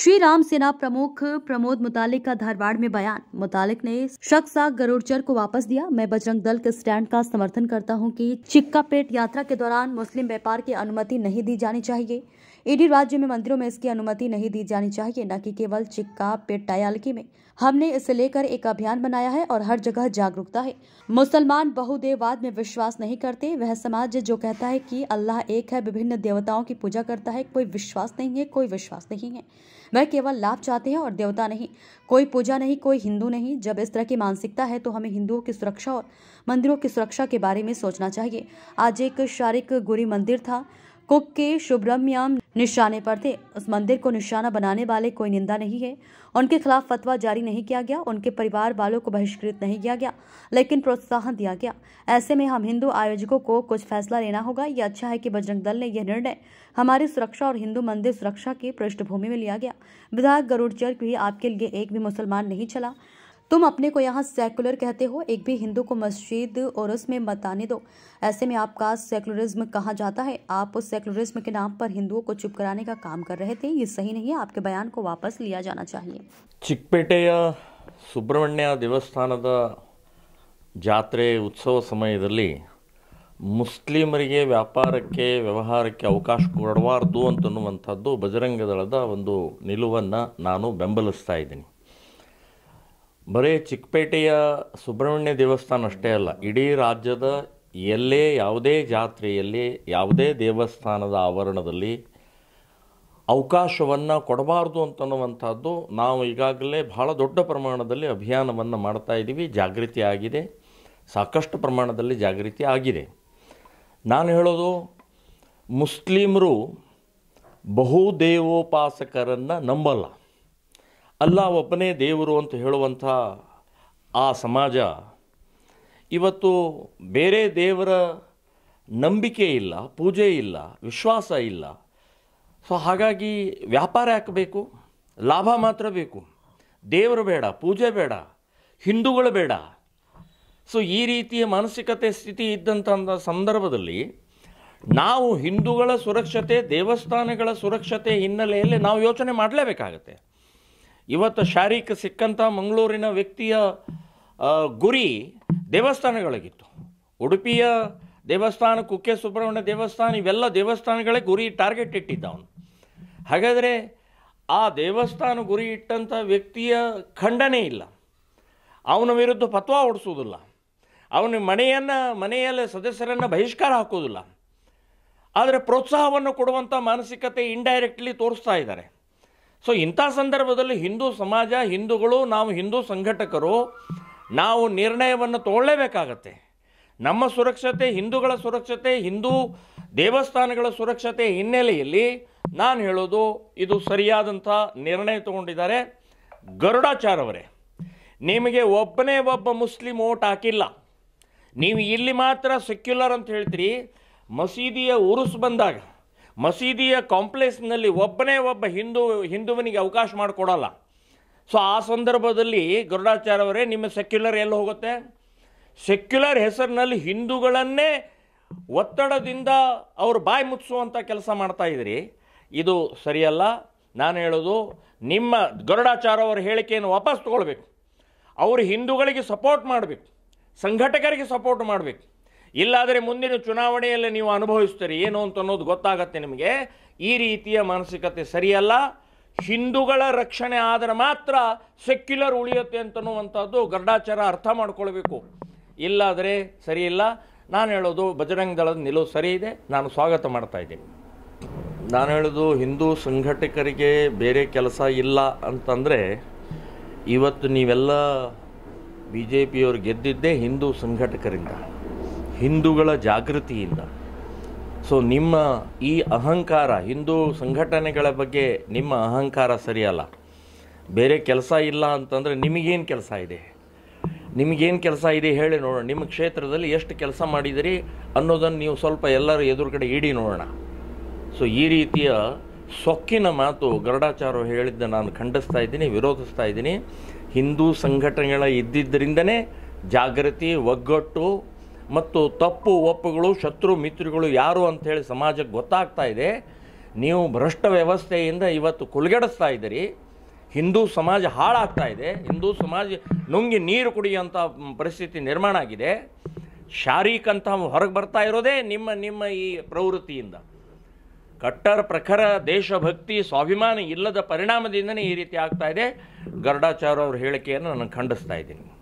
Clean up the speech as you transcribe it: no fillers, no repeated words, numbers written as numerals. श्री राम सेना प्रमुख प्रमोद मुतालिक का धारवाड़ में बयान। मुतालिक ने शख्सा गरुड़चर को वापस दिया। मैं बजरंग दल के स्टैंड का समर्थन करता हूं कि चिक्कपेट यात्रा के दौरान मुस्लिम व्यापार की अनुमति नहीं दी जानी चाहिए। ईडी राज्य में मंदिरों में इसकी अनुमति नहीं दी जानी चाहिए, न कि केवल चिक्कपेट तायालकी में। हमने इसे लेकर एक अभियान बनाया है और हर जगह जागरूकता है। मुसलमान बहुदेववाद में विश्वास नहीं करते। वह समाज जो कहता है कि अल्लाह एक है, विभिन्न देवताओं की पूजा करता है, कोई विश्वास नहीं है। वह केवल लाभ चाहते हैं और देवता नहीं, कोई पूजा नहीं, कोई हिंदू नहीं। जब इस तरह की मानसिकता है तो हमें हिंदुओं की सुरक्षा और मंदिरों की सुरक्षा के बारे में सोचना चाहिए। आज एक शारिक गुरी मंदिर था, कुक के सुब्रमण्यम निशाने पर थे। उस मंदिर को निशाना बनाने वाले कोई निंदा नहीं है, उनके खिलाफ फतवा जारी नहीं किया गया, उनके परिवार वालों को बहिष्कृत नहीं किया गया, लेकिन प्रोत्साहन दिया गया। ऐसे में हम हिंदू आयोजकों को कुछ फैसला लेना होगा। यह अच्छा है कि बजरंग दल ने यह निर्णय हमारी सुरक्षा और हिंदू मंदिर सुरक्षा की पृष्ठभूमि में लिया गया। विधायक गरुड़चर भी आपके लिए एक भी मुसलमान नहीं चला। तुम अपने को यहाँ सेकुलर कहते हो, एक भी हिंदू को मस्जिद और उसमें मत आने दो। ऐसे में आपका सेकुलरिज्म कहाँ जाता है। आप उस सेकुलरिज्म के नाम पर हिंदुओं को चुप कराने का काम कर रहे थे। ये सही नहीं है। आपके बयान को वापस लिया जाना चाहिए। चिक्कपेटेय सुब्रमण्य देवस्थानद जात्रे उत्सव समयदल्ली ಮುಸ್ಲಿಮರಿಗೆ ವ್ಯಾಪಾರಕ್ಕೆ ವ್ಯವಹಾರಕ್ಕೆ ಅವಕಾಶ ಕೊಡಬಾರದು ಅಂತನ್ನುವಂತದ್ದು ಬಜರಂಗ ದಳದ ಒಂದು ನಿಲುವನ್ನು ನಾನು ಬೆಂಬಲಿಸ್ತಾ ಇದ್ದೀನಿ। ಬರೇ ಚಿಕ್ಕಪೇಟೆಯ ಸುಬ್ರಹ್ಮಣ್ಯ ದೇವಸ್ಥಾನ ಅಷ್ಟೇ ಅಲ್ಲ, ಇಡೀ ರಾಜ್ಯದ ಎಲ್ಲೇ ಯಾವುದೇ ಜಾತ್ರೆಯಲ್ಲಿ ಯಾವುದೇ ದೇವಸ್ಥಾನದ ಆವರಣದಲ್ಲಿ ಅವಕಾಶವನ್ನು ಕೊಡಬಾರದು ಅಂತನ್ನುವಂಥದ್ದು ನಾವು ಈಗಾಗಲೇ ಬಹಳ ದೊಡ್ಡ ಪ್ರಮಾಣದಲ್ಲಿ ಅಭಿಯಾನವನ್ನು ಮಾಡ್ತಾ ಇದ್ದೀವಿ। ಜಾಗೃತಿ ಆಗಿದೆ, ಸಾಕಷ್ಟು ಪ್ರಮಾಣದಲ್ಲಿ ಜಾಗೃತಿ ಆಗಿದೆ। ನಾನು ಹೇಳೋದು, ಮುಸ್ಲಿಮರು ಬಹುದೇವೋಪಾಸಕರನ್ನು ನಂಬಲ್ಲ, ಅಲ್ಲ ಒಬ್ಬನೇ ದೇವರು ಅಂತ ಹೇಳುವಂಥ ಆ ಸಮಾಜ ಇವತ್ತು ಬೇರೆ ದೇವರ ನಂಬಿಕೆ ಇಲ್ಲ, ಪೂಜೆ ಇಲ್ಲ, ವಿಶ್ವಾಸ ಇಲ್ಲ। ಸೊ ಹಾಗಾಗಿ ವ್ಯಾಪಾರ ಯಾಕೆ ಬೇಕು? ಲಾಭ ಮಾತ್ರ ಬೇಕು, ದೇವರು ಬೇಡ, ಪೂಜೆ ಬೇಡ, ಹಿಂದೂಗಳು ಬೇಡ। ಸೊ ಈ ರೀತಿಯ ಮಾನಸಿಕತೆ ಸ್ಥಿತಿ ಇದ್ದಂಥ ಸಂದರ್ಭದಲ್ಲಿ ನಾವು ಹಿಂದೂಗಳ ಸುರಕ್ಷತೆ, ದೇವಸ್ಥಾನಗಳ ಸುರಕ್ಷತೆ ಹಿನ್ನೆಲೆಯಲ್ಲಿ ನಾವು ಯೋಚನೆ ಮಾಡಲೇಬೇಕಾಗತ್ತೆ। ಇವತ್ತು ಶಾರೀಕ ಸಿಕ್ಕಂಥ ಮಂಗಳೂರಿನ ವ್ಯಕ್ತಿಯ ಗುರಿ ದೇವಸ್ಥಾನಗಳಿಗಿತ್ತು, ಉಡುಪಿಯ ದೇವಸ್ಥಾನ, ಕುಕ್ಕೆ ಸುಬ್ರಹ್ಮಣ್ಯ ದೇವಸ್ಥಾನ, ಇವೆಲ್ಲ ದೇವಸ್ಥಾನಗಳೇ ಗುರಿ ಟಾರ್ಗೆಟ್ ಇಟ್ಟಿದ್ದ ಅವನು। ಹಾಗಾದರೆ ಆ ದೇವಸ್ಥಾನ ಗುರಿ ಇಟ್ಟಂಥ ವ್ಯಕ್ತಿಯ ಖಂಡನೆ ಇಲ್ಲ, ಅವನ ವಿರುದ್ಧ ಫತ್ವಾ ಓಡಿಸೋದಿಲ್ಲ, ಅವನ ಮನೆಯಲ್ಲಿ ಸದಸ್ಯರನ್ನು ಬಹಿಷ್ಕಾರ ಹಾಕೋದಿಲ್ಲ, ಆದರೆ ಪ್ರೋತ್ಸಾಹವನ್ನು ಕೊಡುವಂಥ ಮಾನಸಿಕತೆ ಇಂಡೈರೆಕ್ಟ್ಲಿ ತೋರಿಸ್ತಾ ಇದ್ದಾರೆ। ಸೊ ಇಂಥ ಸಂದರ್ಭದಲ್ಲಿ ಹಿಂದೂ ಸಮಾಜ, ಹಿಂದೂಗಳು, ನಾವು ಹಿಂದೂ ಸಂಘಟಕರು ನಾವು ನಿರ್ಣಯವನ್ನು ತಗೊಳ್ಳೇಬೇಕಾಗತ್ತೆ। ನಮ್ಮ ಸುರಕ್ಷತೆ, ಹಿಂದೂಗಳ ಸುರಕ್ಷತೆ, ಹಿಂದೂ ದೇವಸ್ಥಾನಗಳ ಸುರಕ್ಷತೆ ಹಿನ್ನೆಲೆಯಲ್ಲಿ ನಾನು ಹೇಳೋದು ಇದು ಸರಿಯಾದಂಥ ನಿರ್ಣಯ ತಗೊಂಡಿದ್ದಾರೆ। ಗರುಡಾಚಾರ್ ಅವರೇ, ನಿಮಗೆ ಒಬ್ಬನೇ ಒಬ್ಬ ಮುಸ್ಲಿಂ ಓಟ್ ಹಾಕಿಲ್ಲ, ನೀವು ಇಲ್ಲಿ ಮಾತ್ರ ಸೆಕ್ಯುಲರ್ ಅಂತ ಹೇಳ್ತೀರಿ। ಮಸೀದಿಯ ಉರುಸ್ ಬಂದಾಗ ಮಸೀದಿಯ ಕಾಂಪ್ಲೆಕ್ಸ್ನಲ್ಲಿ ಒಬ್ಬನೇ ಒಬ್ಬ ಹಿಂದುವನಿಗೆ ಅವಕಾಶ ಮಾಡಿಕೊಡಲ್ಲ। ಸೊ ಆ ಸಂದರ್ಭದಲ್ಲಿ ಗರುಡಾಚಾರ್ ಅವರೇ, ನಿಮ್ಮ ಸೆಕ್ಯುಲರ್ ಎಲ್ಲಿ ಹೋಗುತ್ತೆ? ಸೆಕ್ಯುಲರ್ ಹೆಸರಿನಲ್ಲಿ ಹಿಂದೂಗಳನ್ನೇ ಒತ್ತಡದಿಂದ ಅವರು ಬಾಯಿ ಮುಚ್ಚಿಸುವಂಥ ಕೆಲಸ ಮಾಡ್ತಾ ಇದ್ದೀರಿ, ಇದು ಸರಿಯಲ್ಲ। ನಾನು ಹೇಳೋದು, ನಿಮ್ಮ ಗರುಡಾಚಾರ್ ಅವರ ಹೇಳಿಕೆಯನ್ನು ವಾಪಸ್ ತೊಗೊಳ್ಬೇಕು, ಅವರು ಹಿಂದೂಗಳಿಗೆ ಸಪೋರ್ಟ್ ಮಾಡಬೇಕು, ಸಂಘಟಕರಿಗೆ ಸಪೋರ್ಟ್ ಮಾಡಬೇಕು, ಇಲ್ಲಾದರೆ ಮುಂದಿನ ಚುನಾವಣೆಯಲ್ಲಿ ನೀವು ಅನುಭವಿಸ್ತೀರಿ ಏನು ಅಂತ ಅನ್ನೋದು ಗೊತ್ತಾಗತ್ತೆ ನಿಮಗೆ। ಈ ರೀತಿಯ ಮಾನಸಿಕತೆ ಸರಿಯಲ್ಲ। ಹಿಂದೂಗಳ ರಕ್ಷಣೆ ಆದರೆ ಮಾತ್ರ ಸೆಕ್ಯುಲರ್ ಉಳಿಯುತ್ತೆ ಅಂತನ್ನುವಂಥದ್ದು ಗರುಡಾಚಾರ ಅರ್ಥ ಮಾಡ್ಕೊಳ್ಬೇಕು, ಇಲ್ಲಾದರೆ ಸರಿಯಿಲ್ಲ। ನಾನು ಹೇಳೋದು ಬಜರಂಗ ದಳದ ನಿಲುವು ಸರಿ ಇದೆ, ನಾನು ಸ್ವಾಗತ ಮಾಡ್ತಾ ಇದ್ದೀನಿ। ನಾನು ಹೇಳೋದು, ಹಿಂದೂ ಸಂಘಟಕರಿಗೆ ಬೇರೆ ಕೆಲಸ ಇಲ್ಲ ಅಂತಂದರೆ ಇವತ್ತು ನೀವೆಲ್ಲ ಬಿ ಜೆ ಪಿಯವ್ರು ಗೆದ್ದಿದ್ದೇ ಹಿಂದೂ ಸಂಘಟಕರಿಂದ, ಹಿಂದೂಗಳ ಜಾಗೃತಿಯಿಂದ। ಸೊ ನಿಮ್ಮ ಈ ಅಹಂಕಾರ, ಹಿಂದೂ ಸಂಘಟನೆಗಳ ಬಗ್ಗೆ ನಿಮ್ಮ ಅಹಂಕಾರ ಸರಿಯಲ್ಲ। ಬೇರೆ ಕೆಲಸ ಇಲ್ಲ ಅಂತಂದರೆ ನಿಮಗೇನು ಕೆಲಸ ಇದೆ? ಹೇಳಿ ನೋಡೋಣ, ನಿಮ್ಮ ಕ್ಷೇತ್ರದಲ್ಲಿ ಎಷ್ಟು ಕೆಲಸ ಮಾಡಿದಿರಿ ಅನ್ನೋದನ್ನು ನೀವು ಸ್ವಲ್ಪ ಎಲ್ಲರೂ ಎದುರುಗಡೆ ಇಡಿ ನೋಡೋಣ। ಸೊ ಈ ರೀತಿಯ ಸೊಕ್ಕಿನ ಮಾತು ಗರುಡಾಚಾರ್ಯ ಹೇಳಿದ್ದ ನಾನು ಖಂಡಿಸ್ತಾ ಇದ್ದೀನಿ, ವಿರೋಧಿಸ್ತಾ ಇದ್ದೀನಿ। ಹಿಂದೂ ಸಂಘಟನೆಗಳ ಇದ್ದಿದ್ದರಿಂದನೇ ಜಾಗೃತಿ, ಒಗ್ಗಟ್ಟು ಮತ್ತು ತಪ್ಪು ಒಪ್ಪುಗಳು, ಶತ್ರು ಮಿತ್ರಗಳು ಯಾರು ಅಂಥೇಳಿ ಸಮಾಜಕ್ಕೆ ಗೊತ್ತಾಗ್ತಾ ಇದೆ। ನೀವು ಭ್ರಷ್ಟ ವ್ಯವಸ್ಥೆಯಿಂದ ಇವತ್ತು ಕುಲಗೆಡಿಸ್ತಾ ಇದ್ದೀರಿ. ಹಿಂದೂ ಸಮಾಜ ಹಾಳಾಗ್ತಾ ಇದೆ. ಹಿಂದೂ ಸಮಾಜ ನುಂಗಿ ನೀರು ಕುಡಿಯುವಂಥ ಪರಿಸ್ಥಿತಿ ನಿರ್ಮಾಣ ಆಗಿದೆ. ಶಾರೀರಿಕ ಅಂತ ಹೊರಗೆ ಬರ್ತಾ ಇರೋದೇ ನಿಮ್ಮ ನಿಮ್ಮ ಈ ಪ್ರವೃತ್ತಿಯಿಂದ. ಕಟ್ಟರ್ ಪ್ರಖರ ದೇಶಭಕ್ತಿ ಸ್ವಾಭಿಮಾನ ಇಲ್ಲದ ಪರಿಣಾಮದಿಂದನೇ ಈ ರೀತಿ ಆಗ್ತಾ ಇದೆ. ಗರುಡಾಚಾರ್ ಅವರ ಹೇಳಿಕೆಯನ್ನು ನಾನು ಖಂಡಿಸ್ತಾ ಇದ್ದೀನಿ.